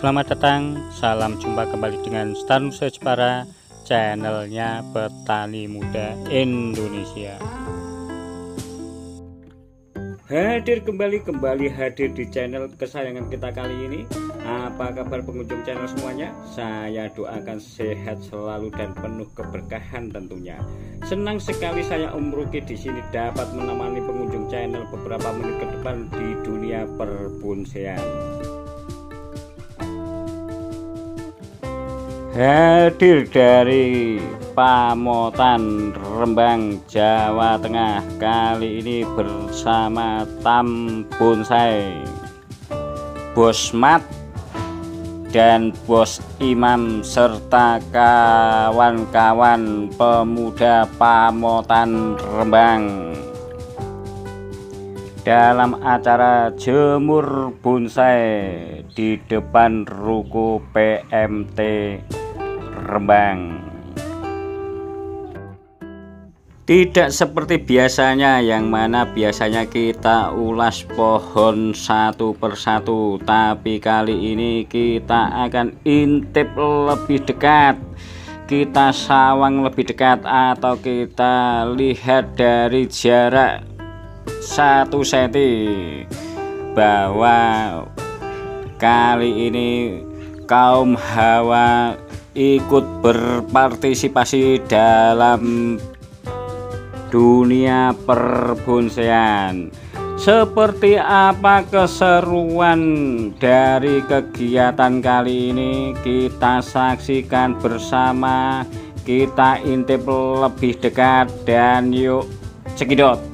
Selamat datang, salam jumpa kembali dengan Star Nursery Jepara, channelnya Petani Muda Indonesia. Hadir kembali di channel kesayangan kita kali ini. Apa kabar pengunjung channel semuanya? Saya doakan sehat selalu dan penuh keberkahan tentunya. Senang sekali saya Om Ruki di sini dapat menemani pengunjung channel beberapa menit ke depan di dunia perbonsaian. Hadir dari Pamotan Rembang, Jawa Tengah, kali ini bersama Tam Bonsai, Bos Mat dan Bos Imam serta kawan-kawan pemuda Pamotan Rembang dalam acara jemur bonsai di depan ruko PMT Rembang. Tidak seperti biasanya, yang mana biasanya kita ulas pohon satu persatu, tapi kali ini kita akan intip lebih dekat, kita sawang lebih dekat, atau kita lihat dari jarak 1 cm bahwa kali ini kaum hawa ikut berpartisipasi dalam dunia perbonsaian. Seperti apa keseruan dari kegiatan kali ini, kita saksikan bersama, kita intip lebih dekat, dan yuk cekidot.